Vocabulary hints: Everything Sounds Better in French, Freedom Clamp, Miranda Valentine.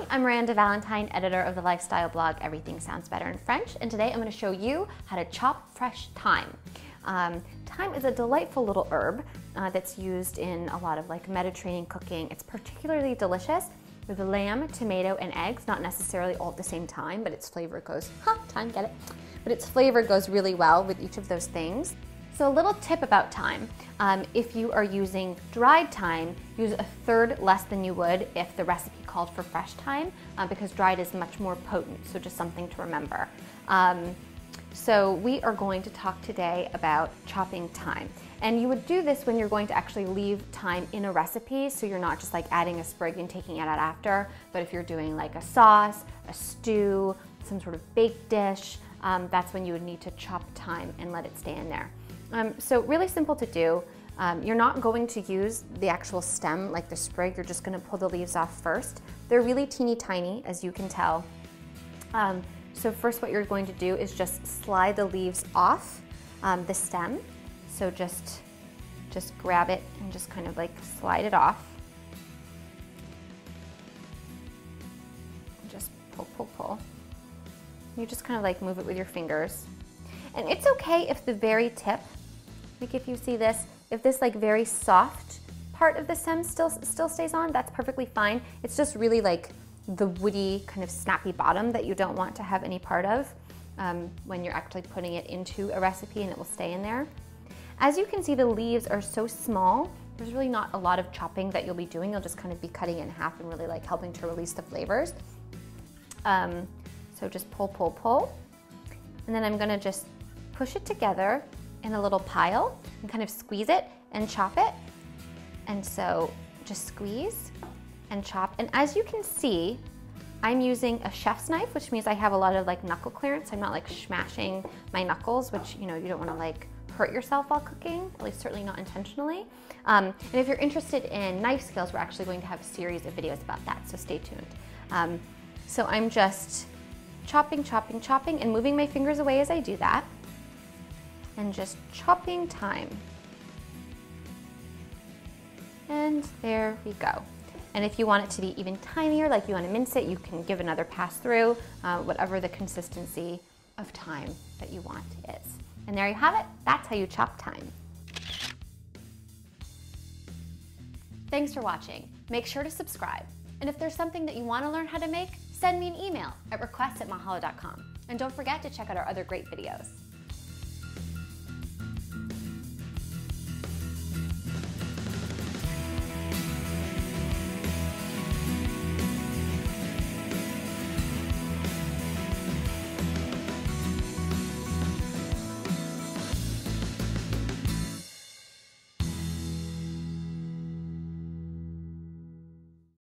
Hi, I'm Miranda Valentine, editor of the lifestyle blog Everything Sounds Better in French, and today I'm going to show you how to chop fresh thyme. Thyme is a delightful little herb that's used in a lot of Mediterranean cooking. It's particularly delicious with lamb, tomato, and eggs, not necessarily all at the same time, but its flavor goes, but its flavor goes really well with each of those things. So a little tip about thyme, if you are using dried thyme, use a third less than you would if the recipe called for fresh thyme, because dried is much more potent, so just something to remember. So we are going to talk today about chopping thyme. And you would do this when you're going to actually leave thyme in a recipe, so you're not just adding a sprig and taking it out after, but if you're doing a sauce, a stew, some sort of baked dish, that's when you would need to chop thyme and let it stay in there. So really simple to do. You're not going to use the actual stem like the sprig, you're just going to pull the leaves off first. They're really teeny tiny, as you can tell. So first what you're going to do is just slide the leaves off the stem. So just grab it and just kind of slide it off. Just pull, pull, pull. You just kind of move it with your fingers. And it's okay if the very tip, if you see this, if this very soft part of the stem still stays on, that's perfectly fine. It's just really the woody kind of snappy bottom that you don't want to have any part of when you're actually putting it into a recipe, and it will stay in there. As you can see, the leaves are so small, there's really not a lot of chopping that you'll be doing. You'll just kind of be cutting it in half and really helping to release the flavors. So just pull, pull, pull. And then I'm gonna just push it together in a little pile and kind of squeeze it and chop it. And so just squeeze and chop. And as you can see, I'm using a chef's knife, which means I have a lot of knuckle clearance. I'm not smashing my knuckles, which you don't wanna hurt yourself while cooking, at least certainly not intentionally. And if you're interested in knife skills, we're actually going to have a series of videos about that, so stay tuned. So I'm just chopping, chopping, chopping, and moving my fingers away as I do that. And just chopping thyme. And there we go. And if you want it to be even tinier, you want to mince it, you can give another pass through, whatever the consistency of thyme that you want is. And there you have it. That's how you chop thyme. Thanks for watching. Make sure to subscribe. And if there's something that you want to learn how to make, send me an email at request@mahalo.com. And don't forget to check out our other great videos.